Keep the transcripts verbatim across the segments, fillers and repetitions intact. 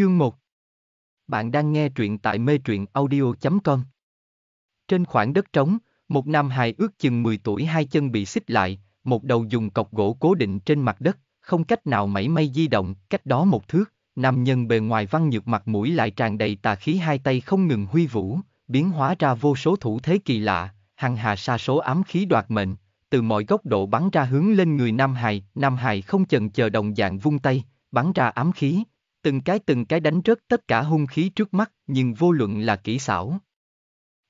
Chương một. Bạn đang nghe truyện tại MeTruyenAudio chấm com. Trên khoảng đất trống, một nam hài ước chừng mười tuổi hai chân bị xích lại, một đầu dùng cọc gỗ cố định trên mặt đất, không cách nào mảy may di động, cách đó một thước, nam nhân bề ngoài văn nhược mặt mũi lại tràn đầy tà khí, hai tay không ngừng huy vũ, biến hóa ra vô số thủ thế kỳ lạ, hằng hà sa số ám khí đoạt mệnh, từ mọi góc độ bắn ra hướng lên người nam hài. Nam hài không chần chờ đồng dạng vung tay, bắn ra ám khí. Từng cái từng cái đánh rớt tất cả hung khí trước mắt, nhưng vô luận là kỹ xảo,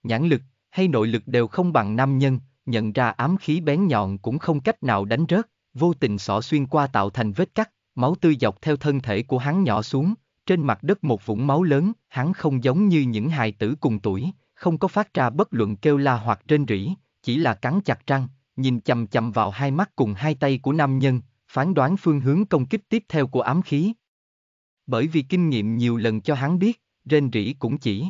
nhãn lực hay nội lực đều không bằng nam nhân, nhận ra ám khí bén nhọn cũng không cách nào đánh rớt, vô tình xỏ xuyên qua tạo thành vết cắt, máu tươi dọc theo thân thể của hắn nhỏ xuống, trên mặt đất một vũng máu lớn. Hắn không giống như những hài tử cùng tuổi, không có phát ra bất luận kêu la hoặc rên rỉ, chỉ là cắn chặt răng, nhìn chằm chằm vào hai mắt cùng hai tay của nam nhân, phán đoán phương hướng công kích tiếp theo của ám khí. Bởi vì kinh nghiệm nhiều lần cho hắn biết, rên rỉ cũng chỉ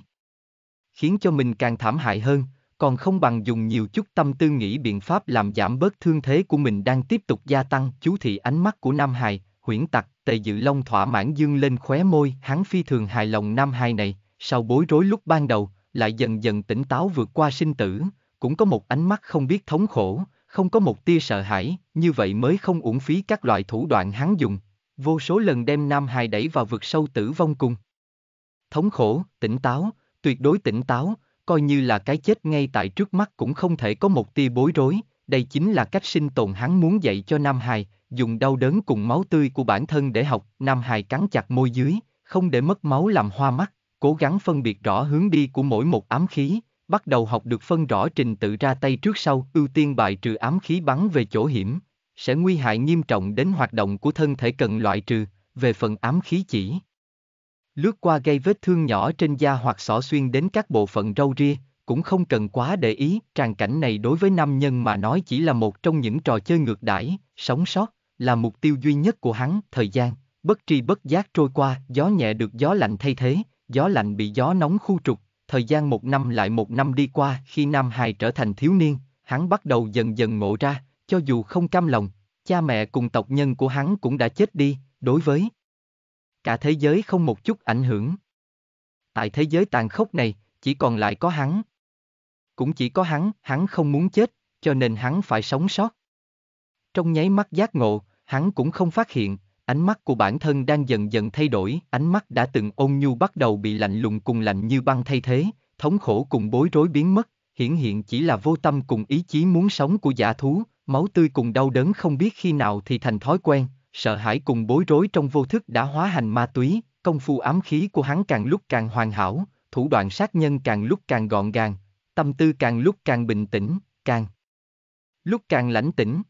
khiến cho mình càng thảm hại hơn, còn không bằng dùng nhiều chút tâm tư nghĩ biện pháp làm giảm bớt thương thế của mình đang tiếp tục gia tăng. Chú thị ánh mắt của nam hài, huyễn tặc. Tề Dữ Long thỏa mãn dương lên khóe môi, hắn phi thường hài lòng nam hài này, sau bối rối lúc ban đầu, lại dần dần tỉnh táo vượt qua sinh tử, cũng có một ánh mắt không biết thống khổ, không có một tia sợ hãi, như vậy mới không uổng phí các loại thủ đoạn hắn dùng. Vô số lần đem nam hài đẩy vào vực sâu tử vong cùng thống khổ, tỉnh táo, tuyệt đối tỉnh táo, coi như là cái chết ngay tại trước mắt cũng không thể có một tia bối rối. Đây chính là cách sinh tồn hắn muốn dạy cho nam hài, dùng đau đớn cùng máu tươi của bản thân để học. Nam hài cắn chặt môi dưới, không để mất máu làm hoa mắt, cố gắng phân biệt rõ hướng đi của mỗi một ám khí, bắt đầu học được phân rõ trình tự ra tay trước sau, ưu tiên bài trừ ám khí bắn về chỗ hiểm sẽ nguy hại nghiêm trọng đến hoạt động của thân thể cần loại trừ, về phần ám khí chỉ lướt qua gây vết thương nhỏ trên da hoặc xỏ xuyên đến các bộ phận râu ria, cũng không cần quá để ý. Tràng cảnh này đối với nam nhân mà nói chỉ là một trong những trò chơi ngược đãi, sống sót là mục tiêu duy nhất của hắn. Thời gian bất tri bất giác trôi qua, gió nhẹ được gió lạnh thay thế, gió lạnh bị gió nóng khu trục, thời gian một năm lại một năm đi qua. Khi nam hài trở thành thiếu niên, hắn bắt đầu dần dần ngộ ra, cho dù không cam lòng, cha mẹ cùng tộc nhân của hắn cũng đã chết đi, đối với cả thế giới không một chút ảnh hưởng. Tại thế giới tàn khốc này, chỉ còn lại có hắn. Cũng chỉ có hắn, hắn không muốn chết, cho nên hắn phải sống sót. Trong nháy mắt giác ngộ, hắn cũng không phát hiện, ánh mắt của bản thân đang dần dần thay đổi, ánh mắt đã từng ôn nhu bắt đầu bị lạnh lùng cùng lạnh như băng thay thế, thống khổ cùng bối rối biến mất, hiển hiện chỉ là vô tâm cùng ý chí muốn sống của dã thú. Máu tươi cùng đau đớn không biết khi nào thì thành thói quen, sợ hãi cùng bối rối trong vô thức đã hóa thành ma túy. Công phu ám khí của hắn càng lúc càng hoàn hảo, thủ đoạn sát nhân càng lúc càng gọn gàng, tâm tư càng lúc càng bình tĩnh, càng lúc càng lãnh tĩnh.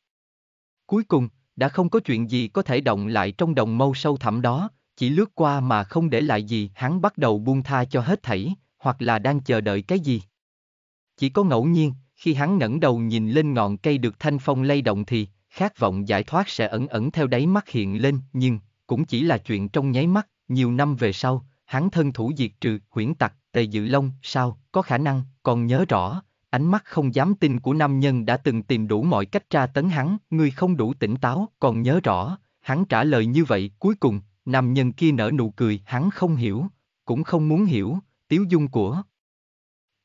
Cuối cùng, đã không có chuyện gì có thể động lại trong đồng mâu sâu thẳm đó, chỉ lướt qua mà không để lại gì. Hắn bắt đầu buông tha cho hết thảy, hoặc là đang chờ đợi cái gì. Chỉ có ngẫu nhiên, khi hắn ngẩng đầu nhìn lên ngọn cây được thanh phong lay động thì, khát vọng giải thoát sẽ ẩn ẩn theo đáy mắt hiện lên, nhưng cũng chỉ là chuyện trong nháy mắt. Nhiều năm về sau, hắn thân thủ diệt trừ huyễn tặc Tề Dữ Long, sao có khả năng, còn nhớ rõ, ánh mắt không dám tin của nam nhân đã từng tìm đủ mọi cách tra tấn hắn. Ngươi không đủ tỉnh táo, còn nhớ rõ, hắn trả lời như vậy. Cuối cùng, nam nhân kia nở nụ cười, hắn không hiểu, cũng không muốn hiểu, tiếu dung của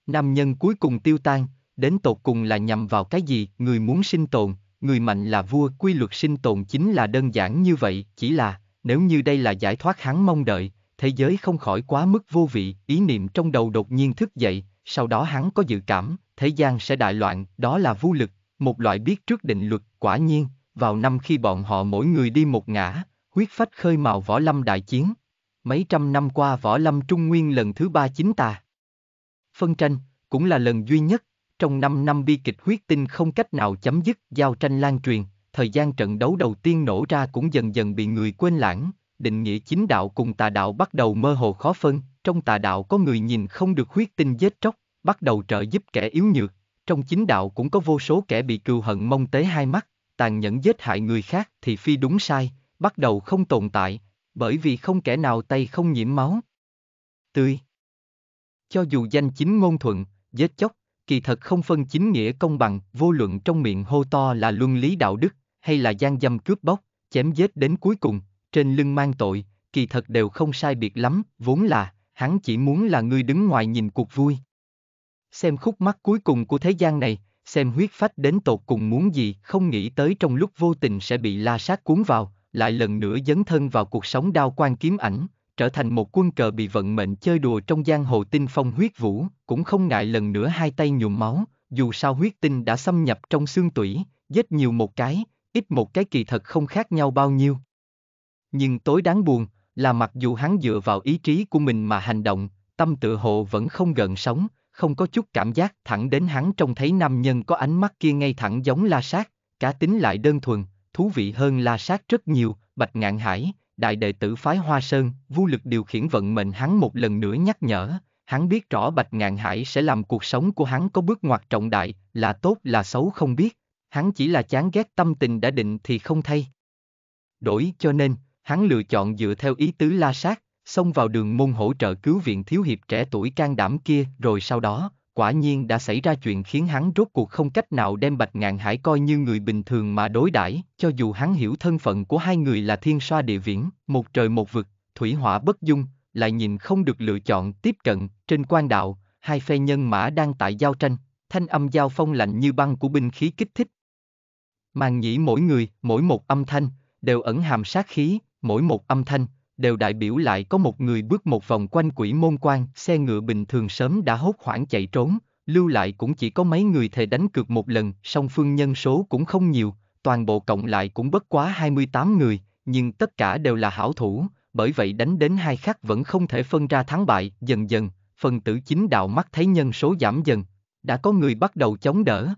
nam nhân cuối cùng tiêu tan. Đến tột cùng là nhằm vào cái gì? Người muốn sinh tồn, người mạnh là vua, quy luật sinh tồn chính là đơn giản như vậy. Chỉ là, nếu như đây là giải thoát hắn mong đợi, thế giới không khỏi quá mức vô vị. Ý niệm trong đầu đột nhiên thức dậy, sau đó hắn có dự cảm, thế gian sẽ đại loạn, đó là vô lực, một loại biết trước định luật. Quả nhiên, vào năm khi bọn họ mỗi người đi một ngã, huyết phách khơi mào võ lâm đại chiến. Mấy trăm năm qua võ lâm Trung Nguyên lần thứ ba chính tà phân tranh, cũng là lần duy nhất. Trong năm năm bi kịch huyết tinh không cách nào chấm dứt, giao tranh lan truyền, thời gian trận đấu đầu tiên nổ ra cũng dần dần bị người quên lãng, định nghĩa chính đạo cùng tà đạo bắt đầu mơ hồ khó phân. Trong tà đạo có người nhìn không được huyết tinh giết chóc, bắt đầu trợ giúp kẻ yếu nhược, trong chính đạo cũng có vô số kẻ bị cừu hận mông tế hai mắt, tàn nhẫn giết hại người khác thì phi đúng sai, bắt đầu không tồn tại, bởi vì không kẻ nào tay không nhiễm máu tươi. Cho dù danh chính ngôn thuận, giết chóc, kỳ thật không phân chính nghĩa công bằng, vô luận trong miệng hô to là luân lý đạo đức, hay là gian dâm cướp bóc, chém giết đến cuối cùng, trên lưng mang tội, kỳ thật đều không sai biệt lắm, vốn là, hắn chỉ muốn là ngươi đứng ngoài nhìn cuộc vui. Xem khúc mắc cuối cùng của thế gian này, xem huyết phách đến tột cùng muốn gì, không nghĩ tới trong lúc vô tình sẽ bị la sát cuốn vào, lại lần nữa dấn thân vào cuộc sống đao quan kiếm ảnh, trở thành một quân cờ bị vận mệnh chơi đùa trong giang hồ tinh phong huyết vũ, cũng không ngại lần nữa hai tay nhuộm máu, dù sao huyết tinh đã xâm nhập trong xương tủy, giết nhiều một cái, ít một cái kỳ thật không khác nhau bao nhiêu. Nhưng tối đáng buồn là mặc dù hắn dựa vào ý chí của mình mà hành động, tâm tự hộ vẫn không gợn sóng, không có chút cảm giác, thẳng đến hắn trông thấy nam nhân có ánh mắt kia ngay thẳng giống la sát, cá tính lại đơn thuần, thú vị hơn la sát rất nhiều. Bạch Ngạn Hải, đại đệ tử phái Hoa Sơn, vô lực điều khiển vận mệnh hắn một lần nữa nhắc nhở, hắn biết rõ Bạch Ngạn Hải sẽ làm cuộc sống của hắn có bước ngoặt trọng đại, là tốt là xấu không biết, hắn chỉ là chán ghét tâm tình đã định thì không thay đổi, cho nên hắn lựa chọn dựa theo ý tứ la sát, xông vào đường môn hỗ trợ cứu viện thiếu hiệp trẻ tuổi can đảm kia, rồi sau đó, quả nhiên đã xảy ra chuyện khiến hắn rốt cuộc không cách nào đem Bạch Ngạn Hải coi như người bình thường mà đối đãi, cho dù hắn hiểu thân phận của hai người là thiên xoa địa viễn, một trời một vực, thủy hỏa bất dung, lại nhìn không được lựa chọn tiếp cận. Trên quan đạo, hai phe nhân mã đang tại giao tranh, thanh âm giao phong lạnh như băng của binh khí kích thích màng nhĩ mỗi người, mỗi một âm thanh đều ẩn hàm sát khí, mỗi một âm thanh đều đại biểu lại có một người bước một vòng quanh quỷ môn quan. Xe ngựa bình thường sớm đã hốt hoảng chạy trốn, lưu lại cũng chỉ có mấy người thề đánh cược một lần, song phương nhân số cũng không nhiều, toàn bộ cộng lại cũng bất quá hai mươi tám người, nhưng tất cả đều là hảo thủ, bởi vậy đánh đến hai khắc vẫn không thể phân ra thắng bại. Dần dần, phần tử chính đạo mắt thấy nhân số giảm dần, đã có người bắt đầu chống đỡ.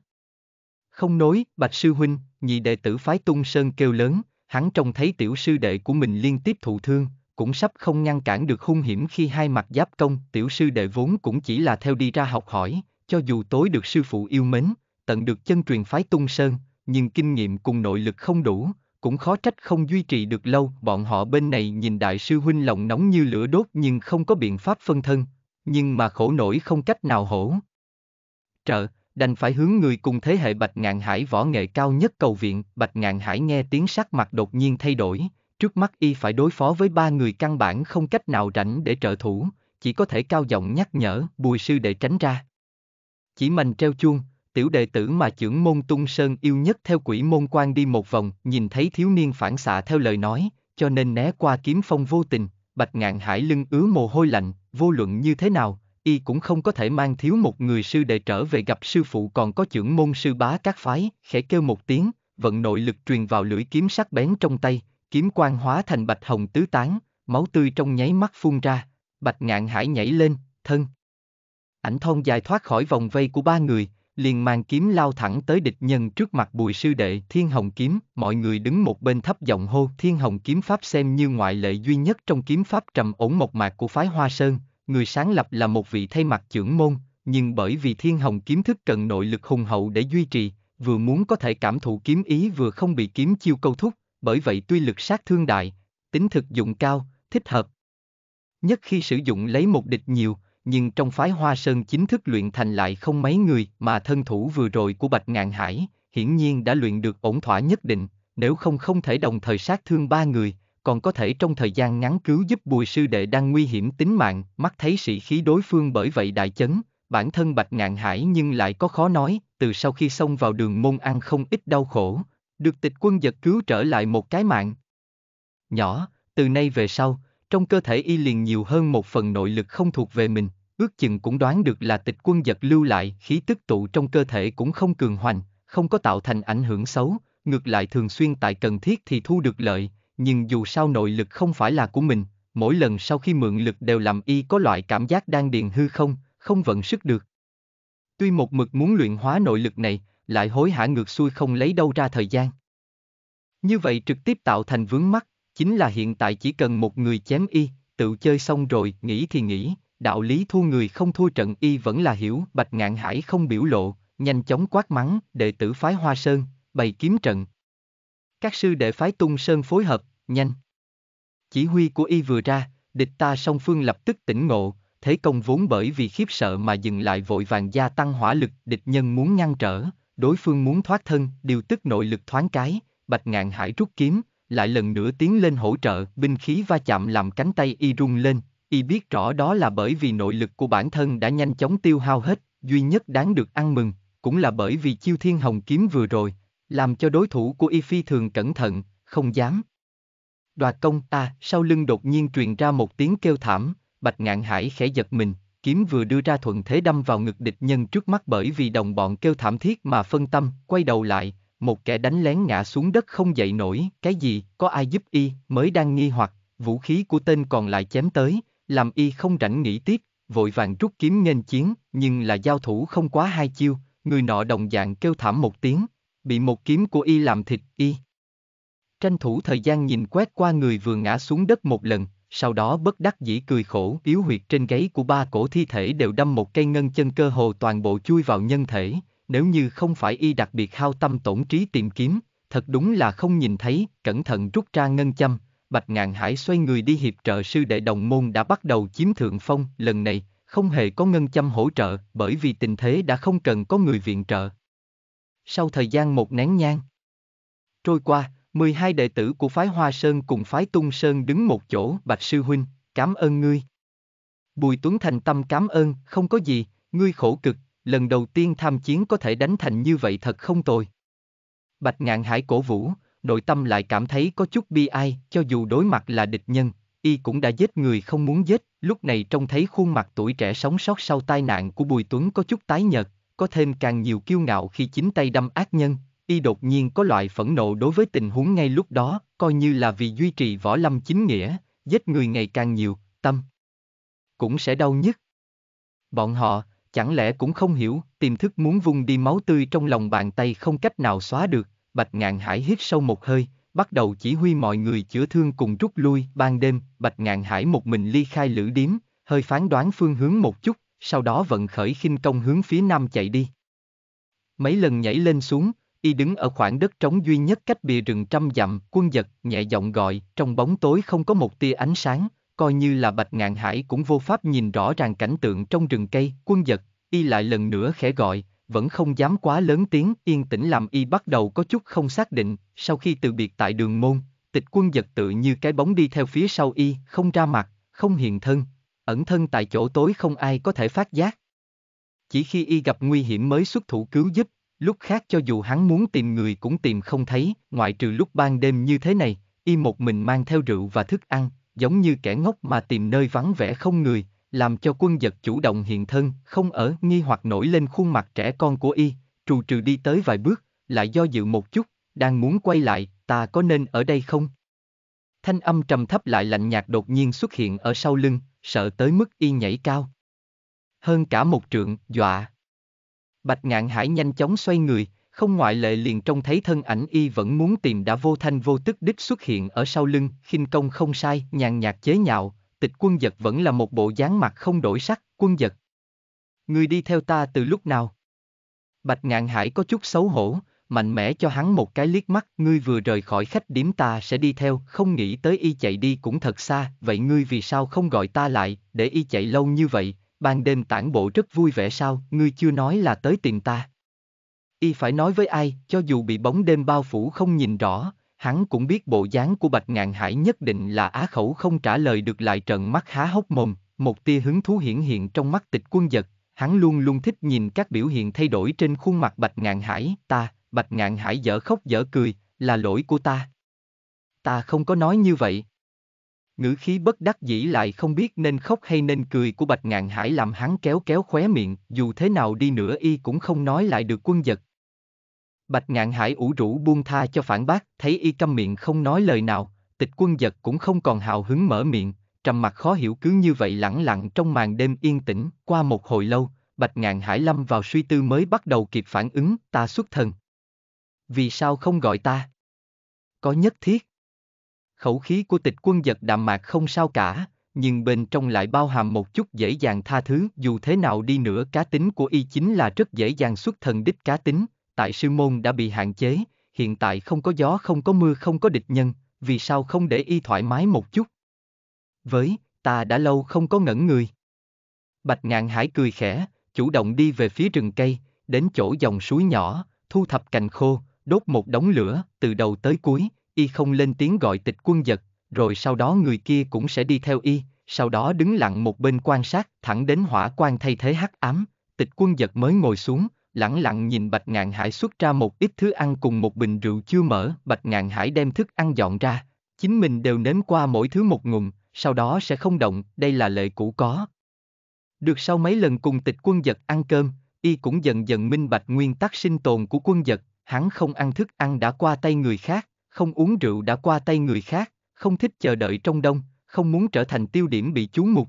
Không nối, Bạch sư huynh, nhị đệ tử phái Tung Sơn kêu lớn, hắn trông thấy tiểu sư đệ của mình liên tiếp thụ thương, cũng sắp không ngăn cản được hung hiểm khi hai mặt giáp công. Tiểu sư đệ vốn cũng chỉ là theo đi ra học hỏi, cho dù tối được sư phụ yêu mến, tận được chân truyền phái Tung Sơn, nhưng kinh nghiệm cùng nội lực không đủ, cũng khó trách không duy trì được lâu. Bọn họ bên này nhìn đại sư huynh lòng nóng như lửa đốt nhưng không có biện pháp phân thân, nhưng mà khổ nổi không cách nào hỗ trợ, đành phải hướng người cùng thế hệ Bạch Ngạn Hải võ nghệ cao nhất cầu viện. Bạch Ngạn Hải nghe tiếng sắc mặt đột nhiên thay đổi, trước mắt y phải đối phó với ba người căn bản không cách nào rảnh để trợ thủ, chỉ có thể cao giọng nhắc nhở, Bùi sư đệ tránh ra. Chỉ mành treo chuông, tiểu đệ tử mà trưởng môn Tung Sơn yêu nhất theo quỷ môn quan đi một vòng, nhìn thấy thiếu niên phản xạ theo lời nói, cho nên né qua kiếm phong vô tình. Bạch Ngạn Hải lưng ứa mồ hôi lạnh, vô luận như thế nào y cũng không có thể mang thiếu một người sư đệ trở về gặp sư phụ. Còn có trưởng môn sư bá các phái, khẽ kêu một tiếng, vận nội lực truyền vào lưỡi kiếm sắc bén trong tay, kiếm quang hóa thành bạch hồng tứ tán, máu tươi trong nháy mắt phun ra. Bạch Ngạn Hải nhảy lên, thân ảnh thon dài thoát khỏi vòng vây của ba người, liền mang kiếm lao thẳng tới địch nhân trước mặt. Bùi sư đệ, Thiên Hồng kiếm. Mọi người đứng một bên thấp giọng hô. Thiên Hồng kiếm pháp xem như ngoại lệ duy nhất trong kiếm pháp trầm ổn mộc mạc của phái Hoa Sơn, người sáng lập là một vị thay mặt trưởng môn, nhưng bởi vì Thiên Hồng kiếm thức cần nội lực hùng hậu để duy trì, vừa muốn có thể cảm thụ kiếm ý vừa không bị kiếm chiêu câu thúc, bởi vậy tuy lực sát thương đại, tính thực dụng cao, thích hợp nhất khi sử dụng lấy một địch nhiều, nhưng trong phái Hoa Sơn chính thức luyện thành lại không mấy người, mà thân thủ vừa rồi của Bạch Ngạn Hải hiển nhiên đã luyện được ổn thỏa nhất định, nếu không không thể đồng thời sát thương ba người, còn có thể trong thời gian ngắn cứu giúp Bùi sư đệ đang nguy hiểm tính mạng. Mắt thấy sĩ khí đối phương bởi vậy đại chấn, bản thân Bạch Ngạn Hải nhưng lại có khó nói, từ sau khi xông vào đường môn ăn không ít đau khổ, được Tịch Quân Dật cứu trở lại một cái mạng nhỏ, từ nay về sau, trong cơ thể y liền nhiều hơn một phần nội lực không thuộc về mình, ước chừng cũng đoán được là Tịch Quân Dật lưu lại, khí tức tụ trong cơ thể cũng không cường hoành, không có tạo thành ảnh hưởng xấu, ngược lại thường xuyên tại cần thiết thì thu được lợi. Nhưng dù sao nội lực không phải là của mình, mỗi lần sau khi mượn lực đều làm y có loại cảm giác đang điền hư không, không vận sức được. Tuy một mực muốn luyện hóa nội lực này, lại hối hả ngược xuôi không lấy đâu ra thời gian. Như vậy trực tiếp tạo thành vướng mắc, chính là hiện tại chỉ cần một người chém y, tự chơi xong rồi, nghĩ thì nghĩ, đạo lý thua người không thua trận y vẫn là hiểu. Bạch Ngạn Hải không biểu lộ, nhanh chóng quát mắng, đệ tử phái Hoa Sơn, bày kiếm trận. Các sư đệ phái Tung Sơn phối hợp, nhanh. Chỉ huy của y vừa ra, địch ta song phương lập tức tỉnh ngộ, thế công vốn bởi vì khiếp sợ mà dừng lại vội vàng gia tăng hỏa lực, địch nhân muốn ngăn trở, đối phương muốn thoát thân, điều tức nội lực thoáng cái, Bạch Ngạn Hải rút kiếm, lại lần nữa tiến lên hỗ trợ. Binh khí va chạm làm cánh tay y rung lên, y biết rõ đó là bởi vì nội lực của bản thân đã nhanh chóng tiêu hao hết, duy nhất đáng được ăn mừng, cũng là bởi vì chiêu Thiên Hồng kiếm vừa rồi, làm cho đối thủ của y phi thường cẩn thận, không dám đoạt công ta. Sau lưng đột nhiên truyền ra một tiếng kêu thảm, Bạch Ngạn Hải khẽ giật mình, kiếm vừa đưa ra thuận thế đâm vào ngực địch nhân trước mắt, bởi vì đồng bọn kêu thảm thiết mà phân tâm, quay đầu lại, một kẻ đánh lén ngã xuống đất không dậy nổi. Cái gì, có ai giúp y? Mới đang nghi hoặc, vũ khí của tên còn lại chém tới, làm y không rảnh nghĩ tiếp, vội vàng rút kiếm nghênh chiến, nhưng là giao thủ không quá hai chiêu, người nọ đồng dạng kêu thảm một tiếng, bị một kiếm của y làm thịt. Y tranh thủ thời gian nhìn quét qua người vừa ngã xuống đất một lần, sau đó bất đắc dĩ cười khổ. Yếu huyệt trên gáy của ba cổ thi thể đều đâm một cây ngân chân, cơ hồ toàn bộ chui vào nhân thể, nếu như không phải y đặc biệt hao tâm tổn trí tìm kiếm, thật đúng là không nhìn thấy. Cẩn thận rút ra ngân châm, Bạch Ngạn Hải xoay người đi hiệp trợ sư đệ. Đồng môn đã bắt đầu chiếm thượng phong, lần này không hề có ngân châm hỗ trợ, bởi vì tình thế đã không cần có người viện trợ. Sau thời gian một nén nhang trôi qua, mười hai đệ tử của phái Hoa Sơn cùng phái Tung Sơn đứng một chỗ. Bạch sư huynh, cảm ơn ngươi. Bùi Tuấn thành tâm cảm ơn. Không có gì, ngươi khổ cực, lần đầu tiên tham chiến có thể đánh thành như vậy thật không tồi. Bạch Ngạn Hải cổ vũ, nội tâm lại cảm thấy có chút bi ai, cho dù đối mặt là địch nhân, y cũng đã giết người không muốn giết. Lúc này trông thấy khuôn mặt tuổi trẻ sống sót sau tai nạn của Bùi Tuấn có chút tái nhợt, có thêm càng nhiều kiêu ngạo khi chính tay đâm ác nhân. Y đột nhiên có loại phẫn nộ đối với tình huống ngay lúc đó, coi như là vì duy trì võ lâm chính nghĩa, giết người ngày càng nhiều, tâm cũng sẽ đau nhức. Bọn họ, chẳng lẽ cũng không hiểu, tiềm thức muốn vung đi máu tươi trong lòng bàn tay không cách nào xóa được. Bạch Ngạn Hải hít sâu một hơi, bắt đầu chỉ huy mọi người chữa thương cùng rút lui. Ban đêm, Bạch Ngạn Hải một mình ly khai lữ điếm, hơi phán đoán phương hướng một chút, sau đó vận khởi khinh công hướng phía nam chạy đi. Mấy lần nhảy lên xuống, y đứng ở khoảng đất trống duy nhất cách bìa rừng trăm dặm. Quân Dật, nhẹ giọng gọi. Trong bóng tối không có một tia ánh sáng, coi như là Bạch Ngạn Hải cũng vô pháp nhìn rõ ràng cảnh tượng trong rừng cây. Quân Dật, y lại lần nữa khẽ gọi, vẫn không dám quá lớn tiếng. Yên tĩnh làm y bắt đầu có chút không xác định. Sau khi từ biệt tại đường môn, Tịch Quân Dật tự như cái bóng đi theo phía sau y, không ra mặt, không hiện thân, ẩn thân tại chỗ tối không ai có thể phát giác. Chỉ khi y gặp nguy hiểm mới xuất thủ cứu giúp, lúc khác cho dù hắn muốn tìm người cũng tìm không thấy. Ngoại trừ lúc ban đêm như thế này, y một mình mang theo rượu và thức ăn, giống như kẻ ngốc mà tìm nơi vắng vẻ không người, làm cho Quân Dật chủ động hiện thân. Không ở nghi hoặc nổi lên khuôn mặt trẻ con của y, trù trừ đi tới vài bước, lại do dự một chút, đang muốn quay lại. Ta có nên ở đây không? Thanh âm trầm thấp lại lạnh nhạt đột nhiên xuất hiện ở sau lưng, sợ tới mức y nhảy cao hơn cả một trượng, dọa. Bạch Ngạn Hải nhanh chóng xoay người, không ngoại lệ liền trông thấy thân ảnh y vẫn muốn tìm đã vô thanh vô tức đích xuất hiện ở sau lưng. Khinh công không sai, nhàn nhạt chế nhạo. Tịch Quân Dật vẫn là một bộ dáng mặt không đổi sắc. Quân Dật, ngươi đi theo ta từ lúc nào? Bạch Ngạn Hải có chút xấu hổ, mạnh mẽ cho hắn một cái liếc mắt. Ngươi vừa rời khỏi khách điểm ta sẽ đi theo, không nghĩ tới y chạy đi cũng thật xa. Vậy ngươi vì sao không gọi ta lại, để y chạy lâu như vậy? Ban đêm tản bộ rất vui vẻ sao? Ngươi chưa nói là tới tìm ta. Y phải nói với ai? Cho dù bị bóng đêm bao phủ không nhìn rõ, hắn cũng biết bộ dáng của Bạch Ngạn Hải nhất định là á khẩu không trả lời được, lại trợn mắt há hốc mồm. Một tia hứng thú hiện hiện trong mắt Tịch Quân Dật, hắn luôn luôn thích nhìn các biểu hiện thay đổi trên khuôn mặt Bạch Ngạn Hải. Ta, Bạch Ngạn Hải dở khóc dở cười, là lỗi của ta. Ta không có nói như vậy. Ngữ khí bất đắc dĩ lại không biết nên khóc hay nên cười của Bạch Ngạn Hải làm hắn kéo kéo khóe miệng. Dù thế nào đi nữa y cũng không nói lại được Quân Dật. Bạch Ngạn Hải ủ rũ buông tha cho phản bác, thấy y câm miệng không nói lời nào, Tịch Quân Dật cũng không còn hào hứng mở miệng, trầm mặc khó hiểu cứ như vậy lẳng lặng trong màn đêm yên tĩnh. Qua một hồi lâu, Bạch Ngạn Hải lâm vào suy tư mới bắt đầu kịp phản ứng. Ta xuất thần, vì sao không gọi ta? Có nhất thiết? Khẩu khí của Tịch Quân Dật đạm mạc không sao cả, nhưng bên trong lại bao hàm một chút dễ dàng tha thứ. Dù thế nào đi nữa cá tính của y chính là rất dễ dàng xuất thần đích cá tính. Tại sư môn đã bị hạn chế, hiện tại không có gió không có mưa không có địch nhân, vì sao không để y thoải mái một chút? Với, ta đã lâu không có ngẩn người. Bạch Ngạn Hải cười khẽ, chủ động đi về phía rừng cây, đến chỗ dòng suối nhỏ, thu thập cành khô, đốt một đống lửa, từ đầu tới cuối. y không lên tiếng gọi Tịch Quân Dật, rồi sau đó người kia cũng sẽ đi theo y, sau đó đứng lặng một bên quan sát, thẳng đến hỏa quan thay thế hắc ám, Tịch Quân Dật mới ngồi xuống, lẳng lặng nhìn Bạch Ngạn Hải xuất ra một ít thứ ăn cùng một bình rượu chưa mở. Bạch Ngạn Hải đem thức ăn dọn ra, chính mình đều nếm qua mỗi thứ một ngụm, sau đó sẽ không động, đây là lệ cũ có. Được sau mấy lần cùng Tịch Quân Dật ăn cơm, y cũng dần dần minh bạch nguyên tắc sinh tồn của Quân Dật, hắn không ăn thức ăn đã qua tay người khác, không uống rượu đã qua tay người khác, không thích chờ đợi trong đông, không muốn trở thành tiêu điểm bị chú mục.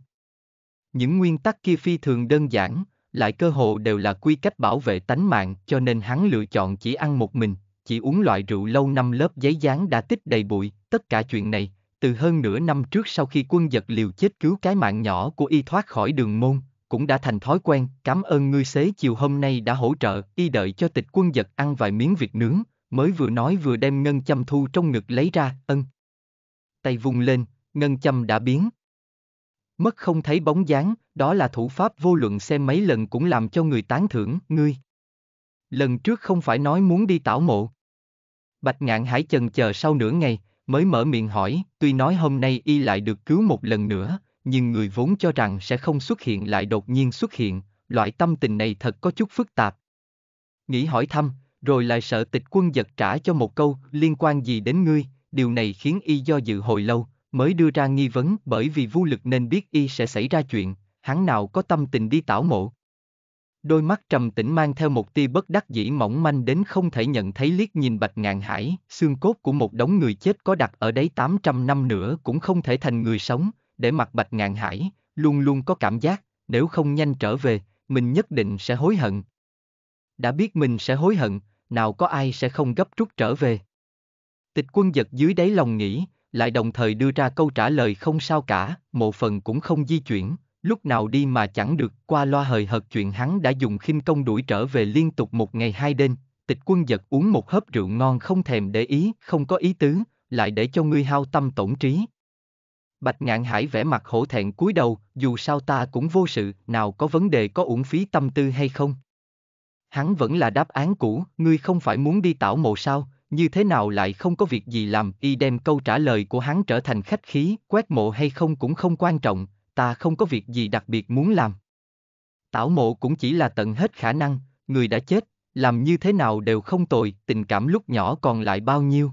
Những nguyên tắc kia phi thường đơn giản, lại cơ hồ đều là quy cách bảo vệ tánh mạng, cho nên hắn lựa chọn chỉ ăn một mình, chỉ uống loại rượu lâu năm lớp giấy dán đã tích đầy bụi. Tất cả chuyện này, từ hơn nửa năm trước sau khi Quân Dật liều chết cứu cái mạng nhỏ của y thoát khỏi đường môn, cũng đã thành thói quen. Cảm ơn ngươi xế chiều hôm nay đã hỗ trợ. Y đợi cho Tịch Quân Dật ăn vài miếng vịt nướng, mới vừa nói vừa đem ngân châm thu trong ngực lấy ra, ân. Tay vung lên, ngân châm đã biến mất không thấy bóng dáng, đó là thủ pháp vô luận xem mấy lần cũng làm cho người tán thưởng, ngươi. Lần trước không phải nói muốn đi tảo mộ. Bạch Ngạn Hải chần chờ sau nửa ngày, mới mở miệng hỏi, tuy nói hôm nay y lại được cứu một lần nữa, nhưng người vốn cho rằng sẽ không xuất hiện lại đột nhiên xuất hiện, loại tâm tình này thật có chút phức tạp. Nghĩ hỏi thăm, rồi lại sợ Tịch Quân Dật trả cho một câu, liên quan gì đến ngươi, điều này khiến y do dự hồi lâu, mới đưa ra nghi vấn, bởi vì vô lực nên biết y sẽ xảy ra chuyện, hắn nào có tâm tình đi tảo mộ. Đôi mắt trầm tĩnh mang theo một tia bất đắc dĩ mỏng manh đến không thể nhận thấy liếc nhìn Bạch Ngạn Hải, xương cốt của một đống người chết có đặt ở đấy tám trăm năm nữa cũng không thể thành người sống, để mặc Bạch Ngạn Hải, luôn luôn có cảm giác, nếu không nhanh trở về, mình nhất định sẽ hối hận. Đã biết mình sẽ hối hận, nào có ai sẽ không gấp rút trở về. Tịch Quân Dật dưới đáy lòng nghĩ, lại đồng thời đưa ra câu trả lời không sao cả, một phần cũng không di chuyển, lúc nào đi mà chẳng được. Qua loa hời hợt chuyện hắn đã dùng khinh công đuổi trở về liên tục một ngày hai đêm, Tịch Quân Dật uống một hớp rượu ngon không thèm để ý, không có ý tứ, lại để cho ngươi hao tâm tổn trí. Bạch Ngạn Hải vẻ mặt hổ thẹn cúi đầu, dù sao ta cũng vô sự, nào có vấn đề có uổng phí tâm tư hay không. Hắn vẫn là đáp án cũ, ngươi không phải muốn đi tảo mộ sao, như thế nào lại không có việc gì làm. Y đem câu trả lời của hắn trở thành khách khí, quét mộ hay không cũng không quan trọng, ta không có việc gì đặc biệt muốn làm. Tảo mộ cũng chỉ là tận hết khả năng, người đã chết, làm như thế nào đều không tồi, tình cảm lúc nhỏ còn lại bao nhiêu.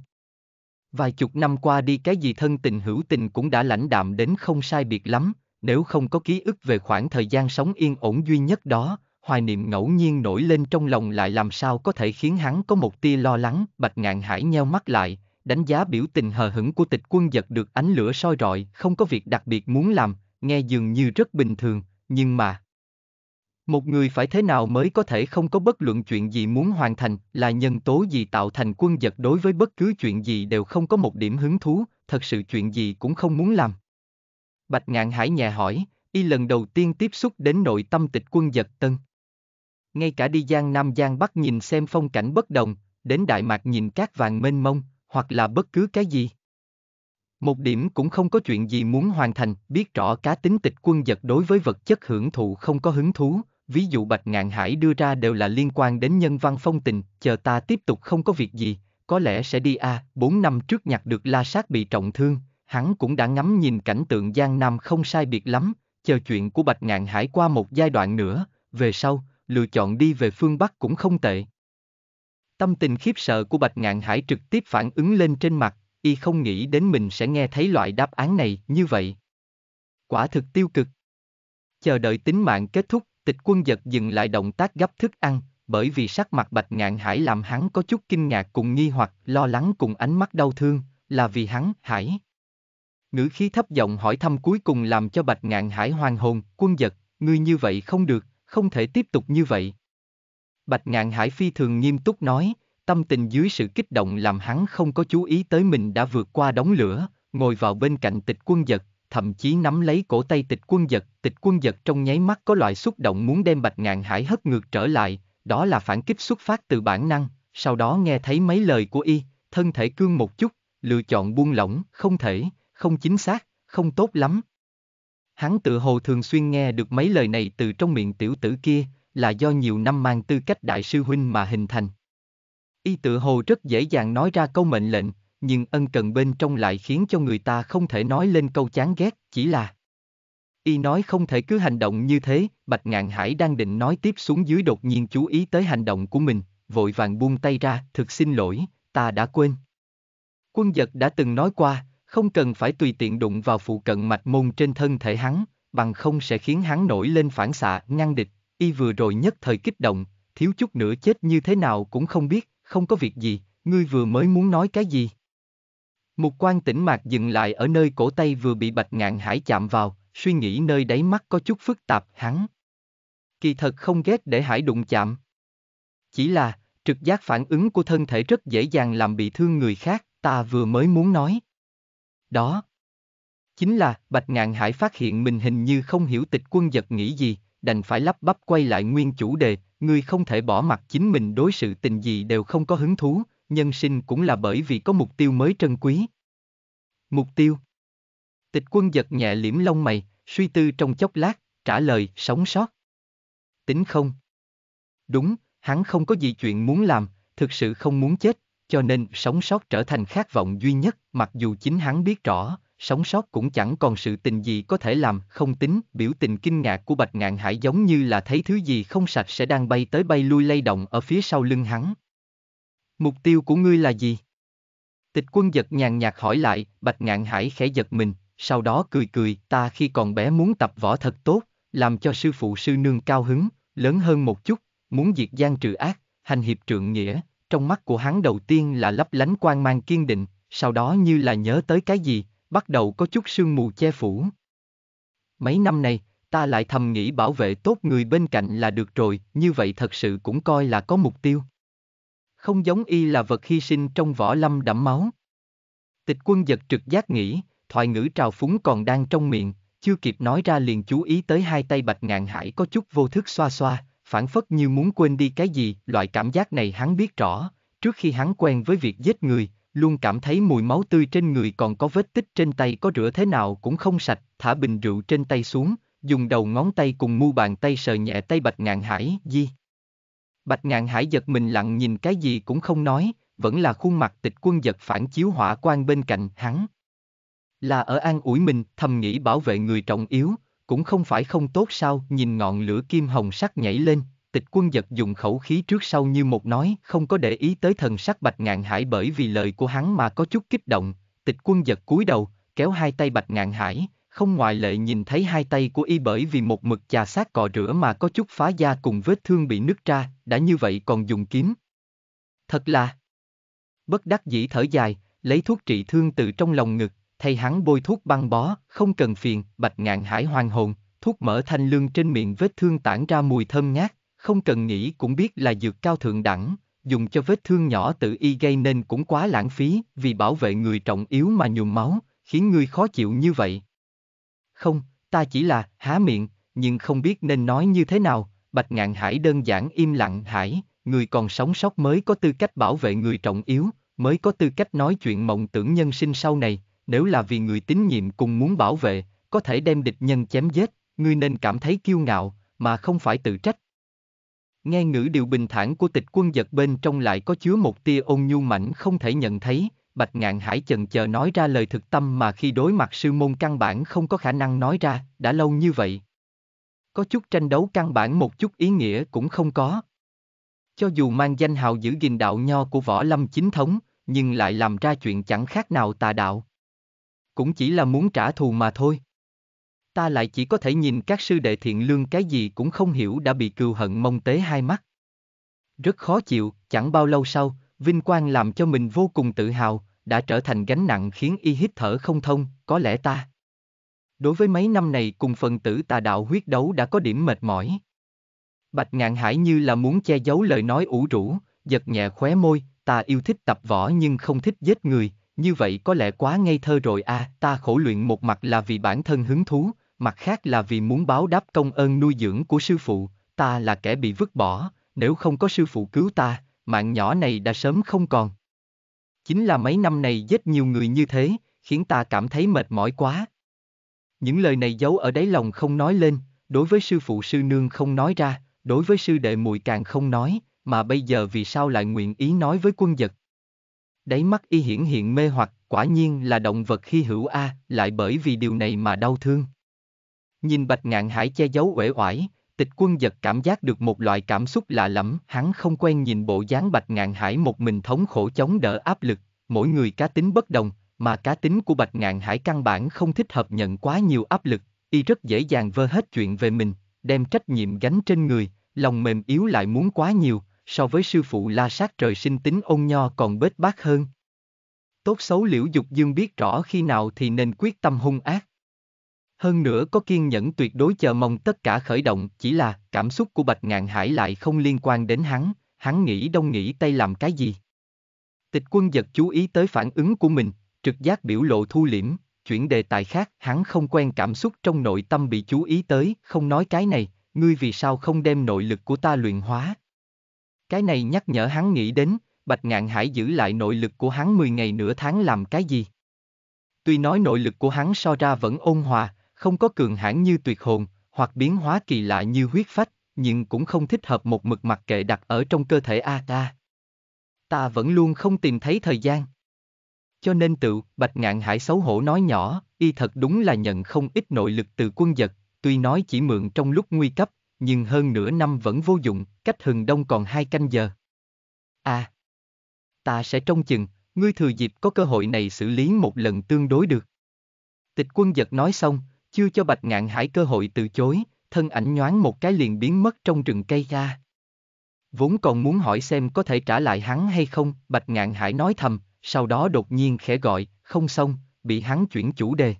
Vài chục năm qua đi cái gì thân tình hữu tình cũng đã lãnh đạm đến không sai biệt lắm, nếu không có ký ức về khoảng thời gian sống yên ổn duy nhất đó, hoài niệm ngẫu nhiên nổi lên trong lòng lại làm sao có thể khiến hắn có một tia lo lắng. Bạch Ngạn Hải nheo mắt lại, đánh giá biểu tình hờ hững của Tịch Quân Dật được ánh lửa soi rọi, không có việc đặc biệt muốn làm, nghe dường như rất bình thường, nhưng mà một người phải thế nào mới có thể không có bất luận chuyện gì muốn hoàn thành, là nhân tố gì tạo thành Quân Dật đối với bất cứ chuyện gì đều không có một điểm hứng thú, thật sự chuyện gì cũng không muốn làm. Bạch Ngạn Hải nhẹ hỏi, y lần đầu tiên tiếp xúc đến nội tâm Tịch Quân Dật tân. Ngay cả đi Giang Nam Giang Bắc nhìn xem phong cảnh bất đồng, đến Đại Mạc nhìn cát vàng mênh mông, hoặc là bất cứ cái gì, một điểm cũng không có chuyện gì muốn hoàn thành, biết rõ cá tính Tịch Quân Dật đối với vật chất hưởng thụ không có hứng thú, ví dụ Bạch Ngạn Hải đưa ra đều là liên quan đến nhân văn phong tình, chờ ta tiếp tục không có việc gì, có lẽ sẽ đi a. À, bốn năm trước nhặt được La Sát bị trọng thương, hắn cũng đã ngắm nhìn cảnh tượng Giang Nam không sai biệt lắm, chờ chuyện của Bạch Ngạn Hải qua một giai đoạn nữa, về sau, lựa chọn đi về phương Bắc cũng không tệ. Tâm tình khiếp sợ của Bạch Ngạn Hải trực tiếp phản ứng lên trên mặt, y không nghĩ đến mình sẽ nghe thấy loại đáp án này, như vậy quả thực tiêu cực. Chờ đợi tính mạng kết thúc, Tịch Quân Dật dừng lại động tác gấp thức ăn, bởi vì sắc mặt Bạch Ngạn Hải làm hắn có chút kinh ngạc cùng nghi hoặc, lo lắng cùng ánh mắt đau thương, là vì hắn, Hải. Ngữ khí thấp giọng hỏi thăm cuối cùng làm cho Bạch Ngạn Hải hoàn hồn, Quân Dật, ngươi như vậy không được, không thể tiếp tục như vậy. Bạch Ngạn Hải phi thường nghiêm túc nói, tâm tình dưới sự kích động làm hắn không có chú ý tới mình đã vượt qua đống lửa, ngồi vào bên cạnh Tịch Quân Dật, thậm chí nắm lấy cổ tay Tịch Quân Dật. Tịch Quân Dật trong nháy mắt có loại xúc động muốn đem Bạch Ngạn Hải hất ngược trở lại, đó là phản kích xuất phát từ bản năng, sau đó nghe thấy mấy lời của y, thân thể cương một chút, lựa chọn buông lỏng, không thể, không chính xác, không tốt lắm. Hắn tự hồ thường xuyên nghe được mấy lời này từ trong miệng tiểu tử kia, là do nhiều năm mang tư cách đại sư huynh mà hình thành. Y tự hồ rất dễ dàng nói ra câu mệnh lệnh, nhưng ân cần bên trong lại khiến cho người ta không thể nói lên câu chán ghét, chỉ là y nói không thể cứ hành động như thế. Bạch Ngạn Hải đang định nói tiếp xuống dưới đột nhiên chú ý tới hành động của mình, vội vàng buông tay ra, thực xin lỗi, ta đã quên. Quân Dật đã từng nói qua, không cần phải tùy tiện đụng vào phụ cận mạch môn trên thân thể hắn, bằng không sẽ khiến hắn nổi lên phản xạ, ngăn địch, y vừa rồi nhất thời kích động, thiếu chút nữa chết như thế nào cũng không biết. Không có việc gì, ngươi vừa mới muốn nói cái gì? Mục quan Tĩnh Mạc dừng lại ở nơi cổ tay vừa bị Bạch Ngạn Hải chạm vào, suy nghĩ nơi đáy mắt có chút phức tạp. Hắn kỳ thật không ghét để Hải đụng chạm. Chỉ là, trực giác phản ứng của thân thể rất dễ dàng làm bị thương người khác, ta vừa mới muốn nói. Đó. Chính là, Bạch Ngạn Hải phát hiện mình hình như không hiểu Tịch Quân Dật nghĩ gì, đành phải lắp bắp quay lại nguyên chủ đề, ngươi không thể bỏ mặc chính mình đối sự tình gì đều không có hứng thú, nhân sinh cũng là bởi vì có mục tiêu mới trân quý. Mục tiêu? Tịch Quân Dật nhẹ liễm lông mày, suy tư trong chốc lát, trả lời, sống sót. Tính không? Đúng, hắn không có gì chuyện muốn làm, thực sự không muốn chết, cho nên sống sót trở thành khát vọng duy nhất, mặc dù chính hắn biết rõ, sống sót cũng chẳng còn sự tình gì có thể làm, không tính. Biểu tình kinh ngạc của Bạch Ngạn Hải giống như là thấy thứ gì không sạch sẽ đang bay tới bay lui lay động ở phía sau lưng hắn. Mục tiêu của ngươi là gì? Tịch Quân Dật nhàn nhạt hỏi lại. Bạch Ngạn Hải khẽ giật mình, sau đó cười cười, ta khi còn bé muốn tập võ thật tốt, làm cho sư phụ sư nương cao hứng, lớn hơn một chút, muốn diệt gian trừ ác, hành hiệp trượng nghĩa. Trong mắt của hắn đầu tiên là lấp lánh quang mang kiên định, sau đó như là nhớ tới cái gì, bắt đầu có chút sương mù che phủ. Mấy năm này, ta lại thầm nghĩ bảo vệ tốt người bên cạnh là được rồi, như vậy thật sự cũng coi là có mục tiêu. Không giống y là vật hy sinh trong võ lâm đẫm máu. Tịch Quân Dật trực giác nghĩ, thoại ngữ trào phúng còn đang trong miệng, chưa kịp nói ra liền chú ý tới hai tay Bạch Ngạn Hải có chút vô thức xoa xoa, phản phất như muốn quên đi cái gì. Loại cảm giác này hắn biết rõ, trước khi hắn quen với việc giết người, luôn cảm thấy mùi máu tươi trên người còn có vết tích trên tay có rửa thế nào cũng không sạch. Thả bình rượu trên tay xuống, dùng đầu ngón tay cùng mu bàn tay sờ nhẹ tay Bạch Ngạn Hải. Gì? Bạch Ngạn Hải giật mình lặng nhìn, cái gì cũng không nói, vẫn là khuôn mặt Tịch Quân Dật phản chiếu hỏa quang bên cạnh hắn. Là ở an ủi mình, thầm nghĩ bảo vệ người trọng yếu, cũng không phải không tốt sao? Nhìn ngọn lửa kim hồng sắc nhảy lên, Tịch Quân Dật dùng khẩu khí trước sau như một nói, không có để ý tới thần sắc Bạch Ngạn Hải bởi vì lời của hắn mà có chút kích động. Tịch Quân Dật cúi đầu, kéo hai tay Bạch Ngạn Hải, không ngoại lệ nhìn thấy hai tay của y bởi vì một mực chà sát cọ rửa mà có chút phá da cùng vết thương bị nứt ra, đã như vậy còn dùng kiếm. Thật là... Bất đắc dĩ thở dài, lấy thuốc trị thương từ trong lòng ngực, thay hắn bôi thuốc băng bó. Không cần phiền. Bạch Ngạn Hải hoàn hồn, thuốc mỡ thanh lương trên miệng vết thương tản ra mùi thơm ngát. Không cần nghĩ cũng biết là dược cao thượng đẳng, dùng cho vết thương nhỏ tự y gây nên cũng quá lãng phí, vì bảo vệ người trọng yếu mà nhuộm máu, khiến ngươi khó chịu như vậy. Không, ta chỉ là, há miệng, nhưng không biết nên nói như thế nào. Bạch Ngạn Hải đơn giản im lặng. Hải, người còn sống sót mới có tư cách bảo vệ người trọng yếu, mới có tư cách nói chuyện mộng tưởng nhân sinh sau này, nếu là vì người tín nhiệm cùng muốn bảo vệ, có thể đem địch nhân chém giết, ngươi nên cảm thấy kiêu ngạo, mà không phải tự trách. Nghe ngữ điệu bình thản của Tịch Quân Dật bên trong lại có chứa một tia ôn nhu mảnh không thể nhận thấy. Bạch Ngạn Hải chần chờ nói ra lời thực tâm mà khi đối mặt sư môn căn bản không có khả năng nói ra, đã lâu như vậy. Có chút tranh đấu căn bản một chút ý nghĩa cũng không có. Cho dù mang danh hào giữ gìn đạo nho của võ lâm chính thống, nhưng lại làm ra chuyện chẳng khác nào tà đạo. Cũng chỉ là muốn trả thù mà thôi. Ta lại chỉ có thể nhìn các sư đệ thiện lương cái gì cũng không hiểu đã bị cừu hận mông tế hai mắt. Rất khó chịu. Chẳng bao lâu sau, vinh quang làm cho mình vô cùng tự hào, đã trở thành gánh nặng khiến y hít thở không thông. Có lẽ ta, đối với mấy năm này cùng phần tử tà đạo huyết đấu đã có điểm mệt mỏi. Bạch Ngạn Hải như là muốn che giấu lời nói ủ rũ, giật nhẹ khóe môi, ta yêu thích tập võ nhưng không thích giết người, như vậy có lẽ quá ngây thơ rồi à. Ta khổ luyện một mặt là vì bản thân hứng thú, mặt khác là vì muốn báo đáp công ơn nuôi dưỡng của sư phụ. Ta là kẻ bị vứt bỏ, nếu không có sư phụ cứu ta, mạng nhỏ này đã sớm không còn. Chính là mấy năm này giết nhiều người như thế, khiến ta cảm thấy mệt mỏi quá. Những lời này giấu ở đáy lòng không nói lên, đối với sư phụ sư nương không nói ra, đối với sư đệ muội càng không nói, mà bây giờ vì sao lại nguyện ý nói với Quân Dật? Đáy mắt y hiển hiện mê hoặc, quả nhiên là động vật hy hữu a, à, lại bởi vì điều này mà đau thương. Nhìn Bạch Ngạn Hải che giấu uể oải, Tịch Quân Dật cảm giác được một loại cảm xúc lạ lẫm, hắn không quen nhìn bộ dáng Bạch Ngạn Hải một mình thống khổ chống đỡ áp lực, mỗi người cá tính bất đồng, mà cá tính của Bạch Ngạn Hải căn bản không thích hợp nhận quá nhiều áp lực, y rất dễ dàng vơ hết chuyện về mình, đem trách nhiệm gánh trên người, lòng mềm yếu lại muốn quá nhiều, so với sư phụ La Sát trời sinh tính ôn nho còn bết bát hơn. Tốt xấu Liễu Dục Dương biết rõ khi nào thì nên quyết tâm hung ác. Hơn nữa có kiên nhẫn tuyệt đối chờ mong tất cả khởi động, chỉ là cảm xúc của Bạch Ngạn Hải lại không liên quan đến hắn, hắn nghĩ đông nghĩ tây làm cái gì. Tịch Quân Dật chú ý tới phản ứng của mình, trực giác biểu lộ thu liễm, chuyển đề tài khác, hắn không quen cảm xúc trong nội tâm bị chú ý tới, không nói cái này, ngươi vì sao không đem nội lực của ta luyện hóa. Cái này nhắc nhở hắn nghĩ đến, Bạch Ngạn Hải giữ lại nội lực của hắn mười ngày nửa tháng làm cái gì. Tuy nói nội lực của hắn so ra vẫn ôn hòa, không có cường hãn như tuyệt hồn, hoặc biến hóa kỳ lạ như huyết phách, nhưng cũng không thích hợp một mực mặc kệ đặt ở trong cơ thể a ta. Ta vẫn luôn không tìm thấy thời gian. Cho nên tự, Bạch Ngạn Hải xấu hổ nói nhỏ, y thật đúng là nhận không ít nội lực từ Quân Dật, tuy nói chỉ mượn trong lúc nguy cấp, nhưng hơn nửa năm vẫn vô dụng, cách hừng đông còn hai canh giờ. À, ta sẽ trông chừng, ngươi thừa dịp có cơ hội này xử lý một lần tương đối được. Tịch Quân Dật nói xong, chưa cho Bạch Ngạn Hải cơ hội từ chối, thân ảnh nhoáng một cái liền biến mất trong rừng cây ra. Vốn còn muốn hỏi xem có thể trả lại hắn hay không, Bạch Ngạn Hải nói thầm, sau đó đột nhiên khẽ gọi, không xong, bị hắn chuyển chủ đề.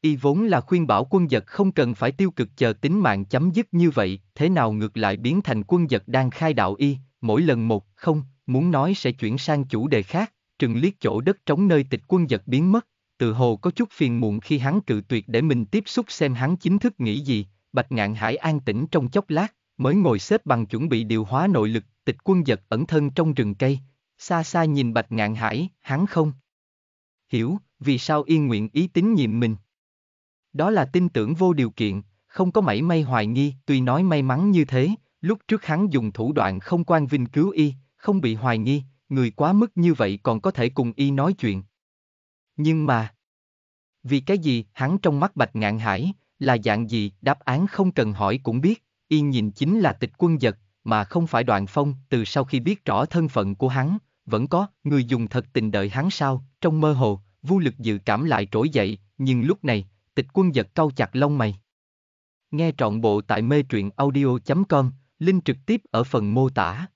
Y vốn là khuyên bảo Quân Dật không cần phải tiêu cực chờ tính mạng chấm dứt như vậy, thế nào ngược lại biến thành Quân Dật đang khai đạo y, mỗi lần một, không, muốn nói sẽ chuyển sang chủ đề khác, trừng liếc chỗ đất trống nơi Tịch Quân Dật biến mất, tự hồ có chút phiền muộn khi hắn cự tuyệt để mình tiếp xúc xem hắn chính thức nghĩ gì. Bạch Ngạn Hải an tĩnh trong chốc lát, mới ngồi xếp bằng chuẩn bị điều hóa nội lực. Tịch Quân Dật ẩn thân trong rừng cây, xa xa nhìn Bạch Ngạn Hải, hắn không hiểu vì sao y nguyện ý tín nhiệm mình. Đó là tin tưởng vô điều kiện, không có mảy may hoài nghi. Tuy nói may mắn như thế, lúc trước hắn dùng thủ đoạn không quan vinh cứu y, không bị hoài nghi, người quá mức như vậy còn có thể cùng y nói chuyện. Nhưng mà, vì cái gì hắn trong mắt Bạch Ngạn Hải là dạng gì, đáp án không cần hỏi cũng biết, y nhìn chính là Tịch Quân Dật, mà không phải Đoàn Phong. Từ sau khi biết rõ thân phận của hắn, vẫn có người dùng thật tình đợi hắn sao, trong mơ hồ, vô lực dự cảm lại trỗi dậy, nhưng lúc này, Tịch Quân Dật cau chặt lông mày. Nghe trọn bộ tại MeTruyenAudio chấm com, link trực tiếp ở phần mô tả.